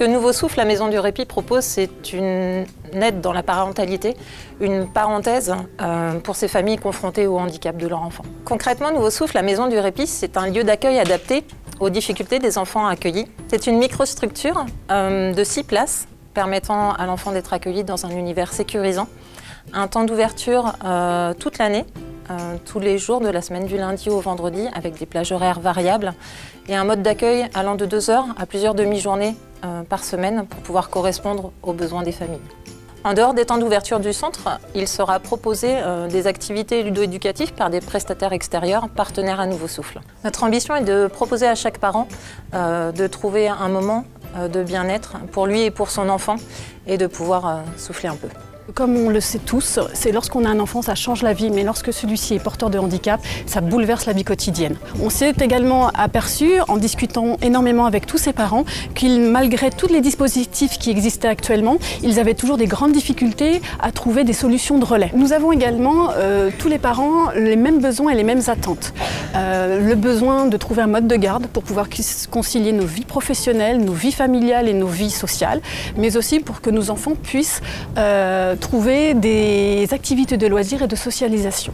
que Nouveau Souffle, la Maison du Répit propose, c'est une aide dans la parentalité, une parenthèse pour ces familles confrontées au handicap de leur enfant. Concrètement, Nouveau Souffle, la Maison du Répit, c'est un lieu d'accueil adapté aux difficultés des enfants accueillis. C'est une microstructure de 6 places permettant à l'enfant d'être accueilli dans un univers sécurisant, un temps d'ouverture toute l'année, tous les jours de la semaine du lundi au vendredi avec des plages horaires variables et un mode d'accueil allant de 2 heures à plusieurs demi-journées par semaine pour pouvoir correspondre aux besoins des familles. En dehors des temps d'ouverture du centre, il sera proposé des activités ludo-éducatives par des prestataires extérieurs partenaires à Nouveau Souffle. Notre ambition est de proposer à chaque parent de trouver un moment de bien-être pour lui et pour son enfant et de pouvoir souffler un peu. Comme on le sait tous, c'est lorsqu'on a un enfant, ça change la vie, mais lorsque celui-ci est porteur de handicap, ça bouleverse la vie quotidienne. On s'est également aperçu, en discutant énormément avec tous ses parents, qu'ils, malgré tous les dispositifs qui existaient actuellement, ils avaient toujours des grandes difficultés à trouver des solutions de relais. Nous avons également, tous les parents, les mêmes besoins et les mêmes attentes. Le besoin de trouver un mode de garde pour pouvoir concilier nos vies professionnelles, nos vies familiales et nos vies sociales, mais aussi pour que nos enfants puissent trouver des activités de loisirs et de socialisation.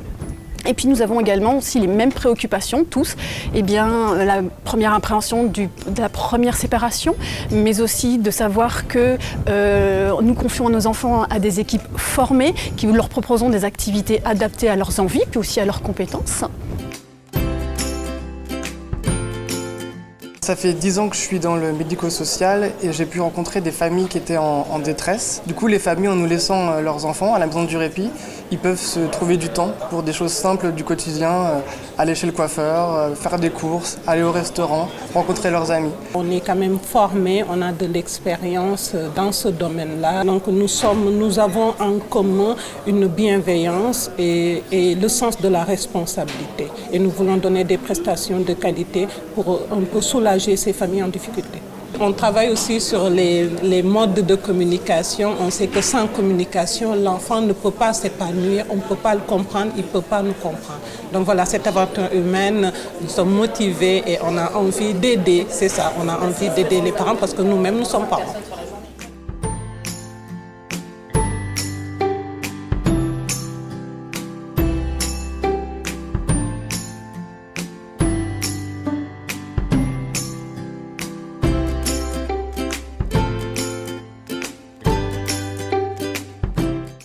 Et puis nous avons également aussi les mêmes préoccupations, tous, eh bien, la première appréhension de la première séparation, mais aussi de savoir que nous confions à nos enfants à des équipes formées qui leur proposons des activités adaptées à leurs envies, puis aussi à leurs compétences. Ça fait 10 ans que je suis dans le médico-social et j'ai pu rencontrer des familles qui étaient en détresse. Du coup, les familles, en nous laissant leurs enfants à la Maison du Répit, ils peuvent se trouver du temps pour des choses simples du quotidien, aller chez le coiffeur, faire des courses, aller au restaurant, rencontrer leurs amis. On est quand même formés, on a de l'expérience dans ce domaine-là. Donc nous avons en commun une bienveillance et le sens de la responsabilité. Et nous voulons donner des prestations de qualité pour un peu soulager ces familles en difficulté. On travaille aussi sur les modes de communication. On sait que sans communication, l'enfant ne peut pas s'épanouir, on ne peut pas le comprendre, il ne peut pas nous comprendre. Donc voilà, cette aventure humaine, nous sommes motivés et on a envie d'aider, c'est ça, on a envie d'aider les parents parce que nous-mêmes, nous sommes parents.